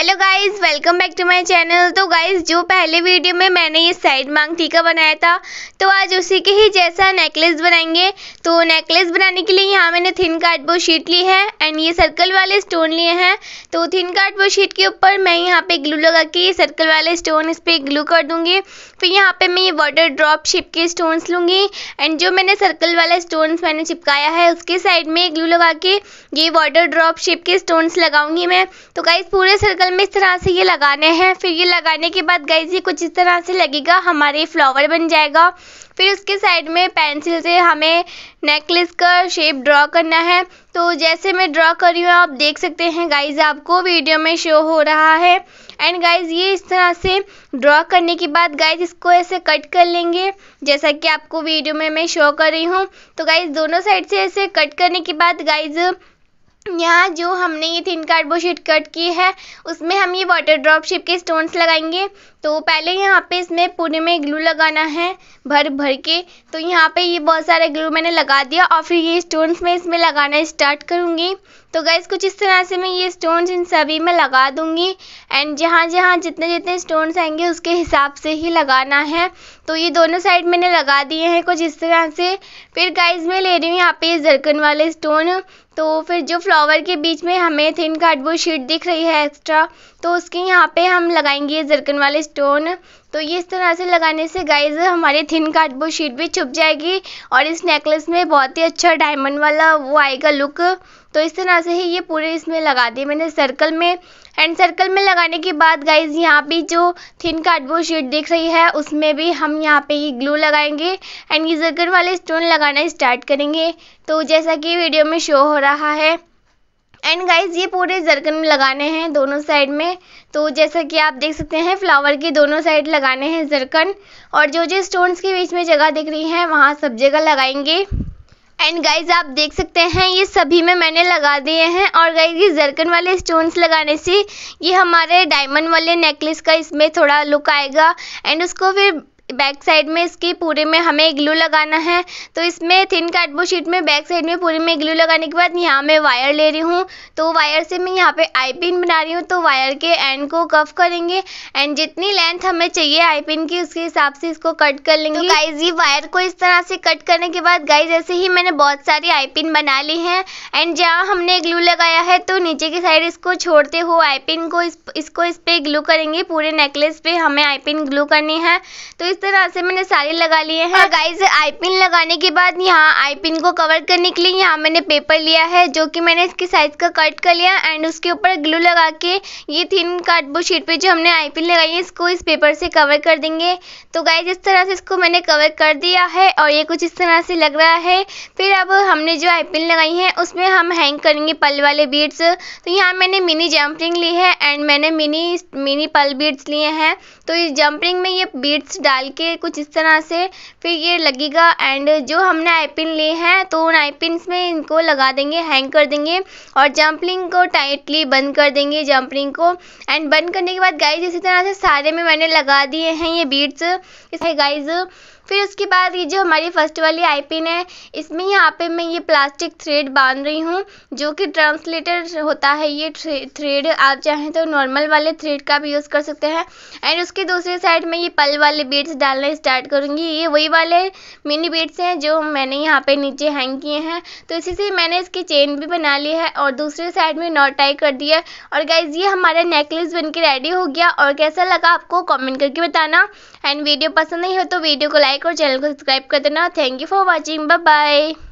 Hello guys, welcome back to my channel. तो guys, जो पहले वीडियो में मैंने ये साइड मांग टीका बनाया था, तो आज उसी के ही जैसा नेकलेस बनाएंगे। तो नेकलेस बनाने के लिए यहाँ मैंने थिन कार्डबोर्ड शीट ली है एंड ये सर्कल वाले स्टोन लिए हैं। तो थिन कार्डबोर्ड शीट के ऊपर मैं यहाँ पे ग्लू लगा के ये सर्कल वाले स्टोन इस पर ग्लू कर दूँगी। फिर यहाँ पर मैं ये वाटर ड्रॉप शेप के स्टोन्स लूँगी एंड जो मैंने सर्कल वाला स्टोन्स मैंने चिपकाया है उसके साइड में ग्लू लगा के ये वाटर ड्रॉप शेप के स्टोन्स लगाऊँगी मैं। तो गाइस, पूरे सर्कल में इस तरह से ये लगाने हैं। फिर ये लगाने के बाद गाइस ये कुछ इस तरह से लगेगा, हमारे फ्लावर बन जाएगा। फिर उसके साइड में पेंसिल से हमें नेकलेस का शेप ड्रॉ करना है। तो जैसे मैं ड्रॉ कर रही हूँ आप देख सकते हैं गाइस, आपको वीडियो में शो हो रहा है। एंड गाइस ये इस तरह से ड्रॉ करने के बाद गाइस इसको ऐसे कट कर लेंगे, जैसा कि आपको वीडियो में मैं शो कर रही हूँ। तो गाइस दोनों साइड से ऐसे कट करने के बाद गाइस यहाँ जो हमने ये थिन कार्डबोर्ड शीट कट की है उसमें हम ये वाटर ड्रॉप शेप के स्टोन्स लगाएंगे। तो पहले यहाँ पे इसमें पूरे में ग्लू लगाना है भर के। तो यहाँ पे ये बहुत सारे ग्लू मैंने लगा दिया और फिर ये स्टोन्स मैं इसमें लगाना स्टार्ट करूँगी। तो गाइस कुछ इस तरह से मैं ये स्टोन्स इन सभी में लगा दूँगी एंड जहाँ जहाँ जितने जितने स्टोन्स आएंगे उसके हिसाब से ही लगाना है। तो ये दोनों साइड मैंने लगा दिए हैं कुछ इस तरह से। फिर गाइस मैं ले रही हूँ यहाँ पे जरकन वाले स्टोन। तो फिर जो फ्लावर के बीच में हमें थिन कार्डबोर्ड शीट दिख रही है एक्स्ट्रा, तो उसके यहाँ पे हम लगाएंगे ये जरकन वाले स्टोन। तो ये इस तरह से लगाने से गाइस हमारे थिन कार्डबोर्ड शीट भी छुप जाएगी और इस नेकलेस में बहुत ही अच्छा डायमंड वाला वो आएगा लुक। तो इस तरह से ही ये पूरे इसमें लगा दिए मैंने सर्कल में। एंड सर्कल में लगाने के बाद गाइस यहाँ भी जो थिन कार्डबोर्ड शीट दिख रही है उसमें भी हम यहाँ पे ये ग्लू लगाएंगे एंड ये जरकन वाले स्टोन लगाना स्टार्ट करेंगे, तो जैसा कि वीडियो में शो हो रहा है। एंड गाइस ये पूरे जरकन में लगाने हैं दोनों साइड में। तो जैसा कि आप देख सकते हैं फ्लावर के दोनों साइड लगाने हैं जरकन, और जो जो स्टोन्स के बीच में जगह दिख रही है वहाँ सब जगह लगाएंगे। एंड गाइज आप देख सकते हैं ये सभी में मैंने लगा दिए हैं। और गाइज ये जरकन वाले स्टोन्स लगाने से ये हमारे डायमंड वाले नेकलेस का इसमें थोड़ा लुक आएगा। एंड उसको फिर बैक साइड में इसके पूरे में हमें ग्लू लगाना है। तो इसमें थिन कार्डबोर्ड शीट में बैक साइड में पूरे में ग्लू लगाने के बाद यहाँ मैं वायर ले रही हूँ। तो वायर से मैं यहाँ पे आई पिन बना रही हूँ। तो वायर के एंड को कफ करेंगे एंड जितनी लेंथ हमें चाहिए आई पिन की उसके हिसाब से इसको कट कर लेंगे। तो गाइज ये वायर को इस तरह से कट करने के बाद गाइज ऐसे ही मैंने बहुत सारी आई पिन बना ली है। एंड जहाँ हमने ग्लू लगाया है तो नीचे की साइड इसको छोड़ते हुए आई पिन को इसको इस पर ग्लू करेंगे। पूरे नेकलेस पे हमें आई पिन ग्लू करनी है। तो इस तरह से मैंने सारे लगा लिए हैं। और गाइज आई पिन लगाने के बाद यहाँ आई पिन को कवर करने के लिए यहाँ मैंने पेपर लिया है, जो कि मैंने इसके साइज का कट कर लिया एंड उसके ऊपर ग्लू लगा के ये थिन कार्डबोर्ड शीट पे जो हमने आई पिन लगाई है इसको इस पेपर से कवर कर देंगे। तो गाइज इस तरह से इसको मैंने कवर कर दिया है और ये कुछ इस तरह से लग रहा है। फिर अब हमने जो आई पिन लगाई है उसमें हम हैंग करेंगे पल वाले बीड्स। तो यहाँ मैंने मिनी जंप रिंग ली है एंड मैंने मिनी पल बीड्स लिए हैं। तो इस जंप रिंग में ये बीड्स डाल के कुछ इस तरह से फिर ये लगेगा। एंड जो हमने आई पिन लिए हैं तो उन आई पिन में इनको लगा देंगे, हैंग कर देंगे और जंप रिंग को टाइटली बंद कर देंगे जंप रिंग को। एंड बंद करने के बाद गाइज इसी तरह से सारे में मैंने लगा दिए हैं ये बीड्स इसे गाइज। फिर उसके बाद ये जो हमारी फर्स्ट वाली आई पिन है इसमें यहाँ पे मैं ये प्लास्टिक थ्रेड बांध रही हूँ, जो कि ट्रांसलेटर होता है ये थ्रेड। आप चाहें तो नॉर्मल वाले थ्रेड का भी यूज़ कर सकते हैं। एंड उसके दूसरे साइड में ये पल वाले बीड्स डालना स्टार्ट करूँगी। ये वही वाले मिनी बीड्स हैं जो मैंने यहाँ पे नीचे हैंग किए हैं। तो इसी से मैंने इसकी चेन भी बना ली है और दूसरे साइड में नॉट टाई कर दिया है। और गाइज ये हमारा नेकलेस बन के रेडी हो गया। और कैसा लगा आपको कमेंट करके बताना। एंड वीडियो पसंद नहीं हो तो वीडियो को लाइक और चैनल को सब्सक्राइब कर देना। Thank you for watching, bye bye.